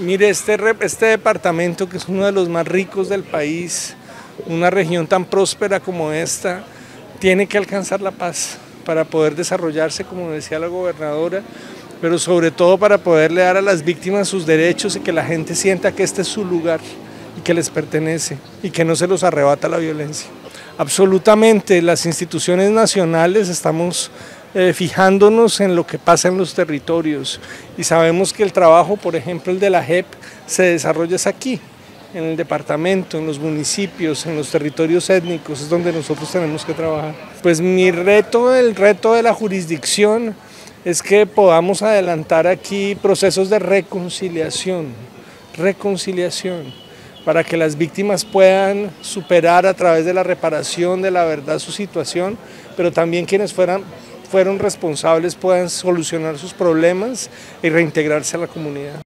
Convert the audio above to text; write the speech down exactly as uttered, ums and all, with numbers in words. Mire, este, este departamento, que es uno de los más ricos del país, una región tan próspera como esta, tiene que alcanzar la paz para poder desarrollarse, como decía la gobernadora, pero sobre todo para poderle dar a las víctimas sus derechos y que la gente sienta que este es su lugar y que les pertenece y que no se los arrebata la violencia. Absolutamente, las instituciones nacionales estamos Eh, fijándonos en lo que pasa en los territorios, y sabemos que el trabajo, por ejemplo el de la J E P, se desarrolla es aquí, en el departamento, en los municipios, en los territorios étnicos, es donde nosotros tenemos que trabajar. Pues mi reto, el reto de la jurisdicción, es que podamos adelantar aquí procesos de reconciliación, reconciliación, para que las víctimas puedan superar a través de la reparación, de la verdad, su situación, pero también quienes fueran fueron responsables puedan solucionar sus problemas y reintegrarse a la comunidad.